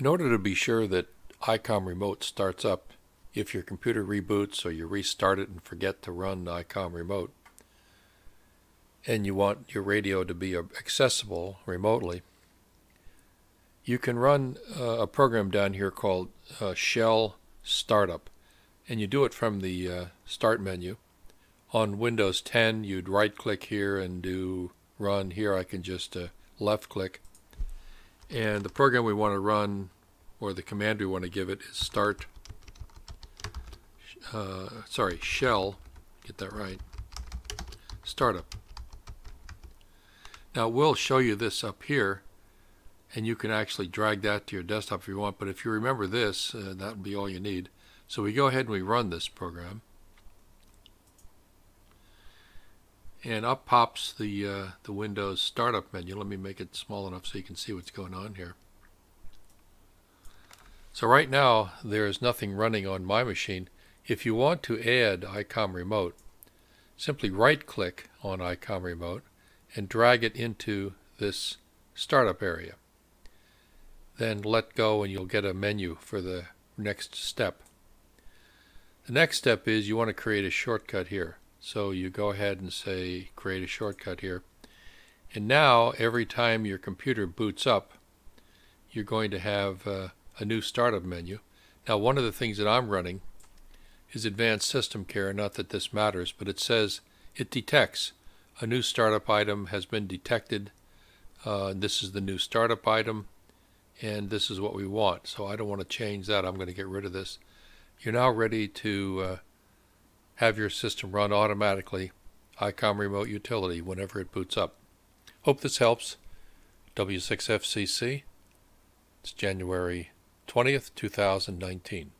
In order to be sure that ICOM Remote starts up if your computer reboots or you restart it and forget to run ICOM Remote, and you want your radio to be accessible remotely, you can run a program down here called Shell Startup, and you do it from the Start menu. On Windows 10, you'd right-click here and do Run. Here I can just left-click, and the program we want to run, or the command we want to give it, is Shell. Get that right. Startup. Now we'll show you this up here, and you can actually drag that to your desktop if you want, but if you remember this, that will be all you need. So we go ahead and we run this program, and up pops the Windows Startup menu. Let me make it small enough so you can see what's going on here. So right now there is nothing running on my machine. If you want to add ICOM Remote, simply right-click on ICOM Remote and drag it into this startup area. Then let go and you'll get a menu for the next step. The next step is you want to create a shortcut here. So you go ahead and say create a shortcut here. And now every time your computer boots up, you're going to have a new startup menu. Now one of the things that I'm running is Advanced System Care. Not that this matters, but it says it detects a new startup item has been detected. This is the new startup item, and this is what we want. So I don't want to change that. I'm going to get rid of this. You're now ready to have your system run automatically ICOM Remote Utility whenever it boots up. Hope this helps. W6FCC. It's January 20th, 2019.